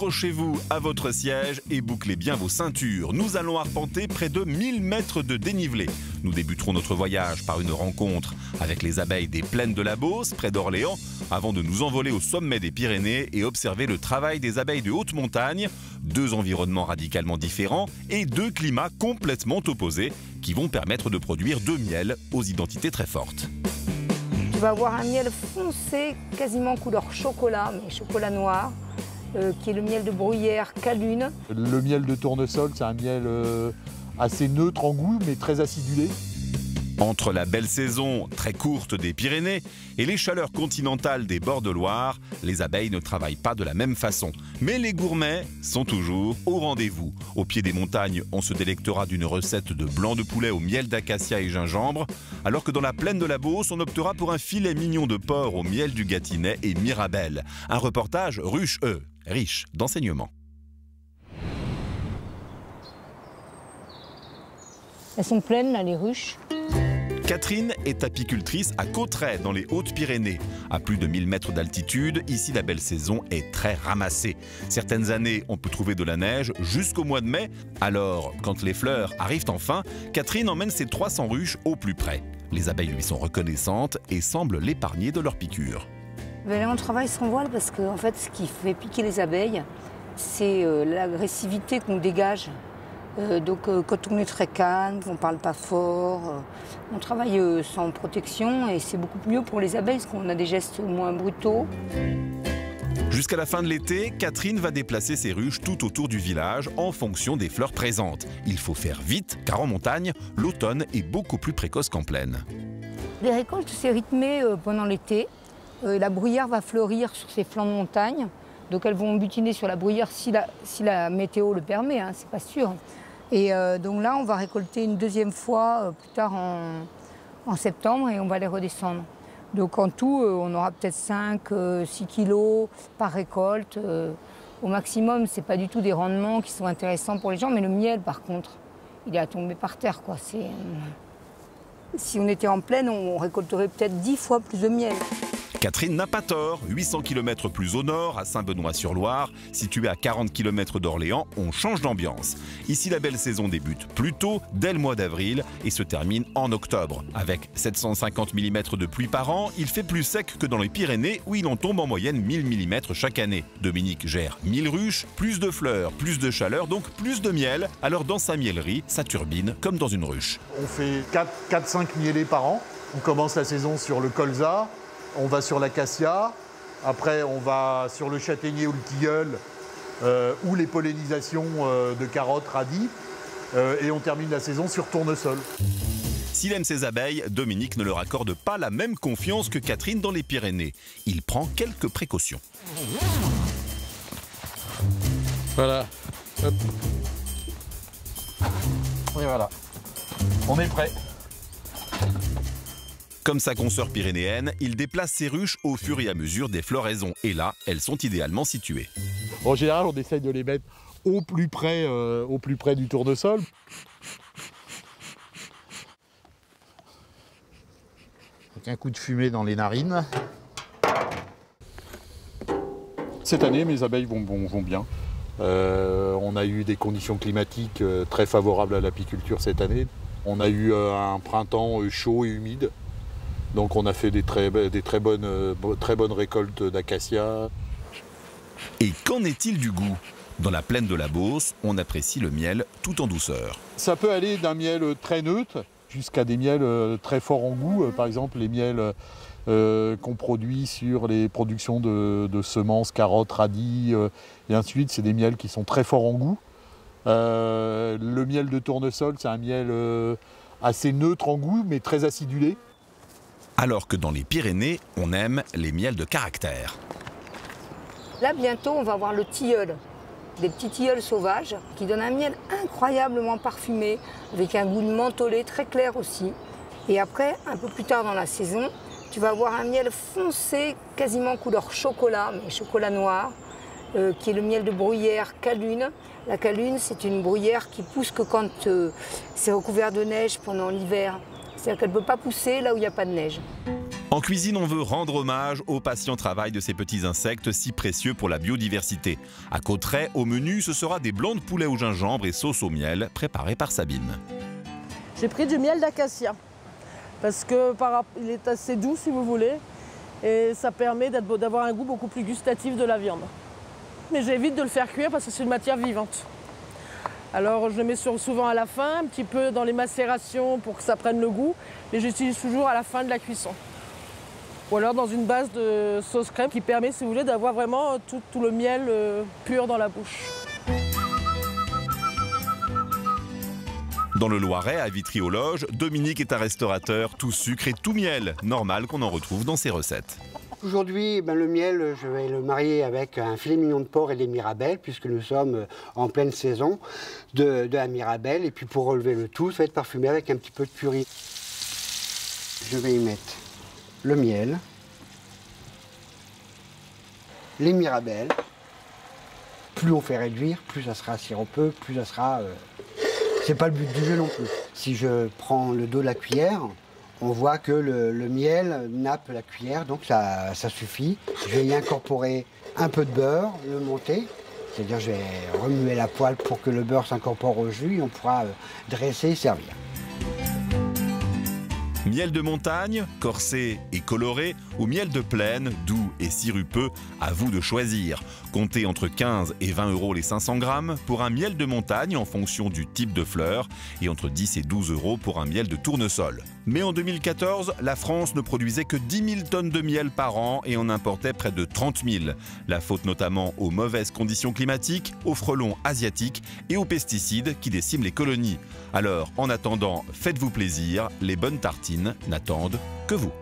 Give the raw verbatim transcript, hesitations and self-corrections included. accrochez-vous à votre siège et bouclez bien vos ceintures. Nous allons arpenter près de mille mètres de dénivelé. Nous débuterons notre voyage par une rencontre avec les abeilles des plaines de la Beauce, près d'Orléans, avant de nous envoler au sommet des Pyrénées et observer le travail des abeilles de haute montagne, deux environnements radicalement différents et deux climats complètement opposés qui vont permettre de produire deux miels aux identités très fortes. Tu vas avoir un miel foncé, quasiment couleur chocolat, mais chocolat noir, euh, qui est le miel de bruyère Calune. Le miel de tournesol, c'est un miel euh, assez neutre en goût, mais très acidulé. Entre la belle saison, très courte, des Pyrénées et les chaleurs continentales des bords de Loire, les abeilles ne travaillent pas de la même façon. Mais les gourmets sont toujours au rendez-vous. Au pied des montagnes, on se délectera d'une recette de blanc de poulet au miel d'acacia et gingembre, alors que dans la plaine de la Beauce, on optera pour un filet mignon de porc au miel du Gâtinais et Mirabelle. Un reportage riche, euh, riche d'enseignements. Elles sont pleines, là, les ruches. Catherine est apicultrice à Cauterets, dans les Hautes-Pyrénées. À plus de mille mètres d'altitude, ici la belle saison est très ramassée. Certaines années, on peut trouver de la neige jusqu'au mois de mai. Alors, quand les fleurs arrivent enfin, Catherine emmène ses trois cents ruches au plus près. Les abeilles lui sont reconnaissantes et semblent l'épargner de leurs piqûres. Mais là, on travaille sans voile parce que en fait, ce qui fait piquer les abeilles, c'est l'agressivité qu'on dégage. Euh, donc euh, quand on est très calme, on ne parle pas fort, euh, on travaille euh, sans protection et c'est beaucoup mieux pour les abeilles parce qu'on a des gestes moins brutaux. Jusqu'à la fin de l'été, Catherine va déplacer ses ruches tout autour du village en fonction des fleurs présentes. Il faut faire vite car en montagne, l'automne est beaucoup plus précoce qu'en plaine. Les récoltes, c'est rythmé euh, pendant l'été. Euh, la bruyère va fleurir sur ses flancs de montagne. Donc elles vont butiner sur la bruyère si la, si la météo le permet, hein, c'est pas sûr. Et euh, donc là, on va récolter une deuxième fois euh, plus tard en, en septembre et on va les redescendre. Donc en tout, euh, on aura peut-être cinq à six kilos par récolte. Euh, au maximum, c'est pas du tout des rendements qui sont intéressants pour les gens, mais le miel, par contre, il est à tomber par terre, quoi. C'est, euh... Si on était en plaine, on récolterait peut-être dix fois plus de miel. Catherine n'a pas tort, huit cents kilomètres plus au nord, à Saint-Benoît-sur-Loire, situé à quarante kilomètres d'Orléans, on change d'ambiance. Ici, la belle saison débute plus tôt, dès le mois d'avril, et se termine en octobre. Avec sept cent cinquante millimètres de pluie par an, il fait plus sec que dans les Pyrénées, où il en tombe en moyenne mille millimètres chaque année. Dominique gère mille ruches, plus de fleurs, plus de chaleur, donc plus de miel. Alors dans sa miellerie, ça turbine comme dans une ruche. On fait quatre à cinq mielées par an. On commence la saison sur le colza. On va sur l'acacia, après on va sur le châtaignier ou le tilleul, euh, ou les pollinisations euh, de carottes, radis, euh, et on termine la saison sur tournesol. S'il aime ses abeilles, Dominique ne leur accorde pas la même confiance que Catherine dans les Pyrénées. Il prend quelques précautions. Voilà. Hop. Et voilà. On est prêt. Comme sa consoeur pyrénéenne, il déplace ses ruches au fur et à mesure des floraisons. Et là, elles sont idéalement situées. En général, on essaye de les mettre au plus près, euh, au plus près du tournesol. Avec un coup de fumée dans les narines. Cette année, mes abeilles vont, vont, vont bien. Euh, on a eu des conditions climatiques très favorables à l'apiculture cette année. On a eu un printemps chaud et humide. Donc on a fait des très, des très, bonnes, très bonnes récoltes d'acacia. Et qu'en est-il du goût? Dans la plaine de la Beauce, on apprécie le miel tout en douceur. Ça peut aller d'un miel très neutre jusqu'à des miels très forts en goût. Par exemple, les miels euh, qu'on produit sur les productions de, de semences, carottes, radis, euh, et ainsi de suite, c'est des miels qui sont très forts en goût. Euh, le miel de tournesol, c'est un miel euh, assez neutre en goût, mais très acidulé. Alors que dans les Pyrénées, on aime les miels de caractère. Là, bientôt, on va voir le tilleul. Des petits tilleuls sauvages qui donnent un miel incroyablement parfumé, avec un goût de mentholé très clair aussi. Et après, un peu plus tard dans la saison, tu vas avoir un miel foncé, quasiment couleur chocolat, mais chocolat noir, euh, qui est le miel de bruyère Calune. La Calune, c'est une bruyère qui pousse que quand euh, c'est recouvert de neige pendant l'hiver. C'est-à-dire qu'elle ne peut pas pousser là où il n'y a pas de neige. En cuisine, on veut rendre hommage au patient travail de ces petits insectes si précieux pour la biodiversité. À Cauterets, au menu, ce sera des blancs de poulet au gingembre et sauce au miel préparée par Sabine. J'ai pris du miel d'acacia parce que par, il est assez doux, si vous voulez, et ça permet d'avoir un goût beaucoup plus gustatif de la viande. Mais j'évite de le faire cuire parce que c'est une matière vivante. Alors je le mets souvent à la fin, un petit peu dans les macérations pour que ça prenne le goût, mais j'utilise toujours à la fin de la cuisson. Ou alors dans une base de sauce crème qui permet, si vous voulez, d'avoir vraiment tout, tout le miel pur dans la bouche. Dans le Loiret, à Vitry-aux-Loges, Dominique est un restaurateur tout sucre et tout miel. Normal qu'on en retrouve dans ses recettes. Aujourd'hui, ben, le miel, je vais le marier avec un filet mignon de porc et des mirabelles, puisque nous sommes en pleine saison de, de la mirabelle. Et puis pour relever le tout, ça va être parfumé avec un petit peu de curry. Je vais y mettre le miel, les mirabelles. Plus on fait réduire, plus ça sera sirupeux, plus ça sera... Euh... C'est pas le but du jeu non plus. Si je prends le dos de la cuillère, on voit que le, le miel nappe la cuillère, donc ça, ça suffit. Je vais y incorporer un peu de beurre, le monter, c'est-à-dire je vais remuer la poêle pour que le beurre s'incorpore au jus et on pourra dresser et servir. Miel de montagne, corsé et coloré, ou miel de plaine, doux et sirupeux, à vous de choisir. Comptez entre quinze et vingt euros les cinq cents grammes pour un miel de montagne en fonction du type de fleur et entre dix et douze euros pour un miel de tournesol. Mais en deux mille quatorze, la France ne produisait que dix mille tonnes de miel par an et en importait près de trente mille. La faute notamment aux mauvaises conditions climatiques, aux frelons asiatiques et aux pesticides qui déciment les colonies. Alors, en attendant, faites-vous plaisir, les bonnes tartines n'attendent que vous.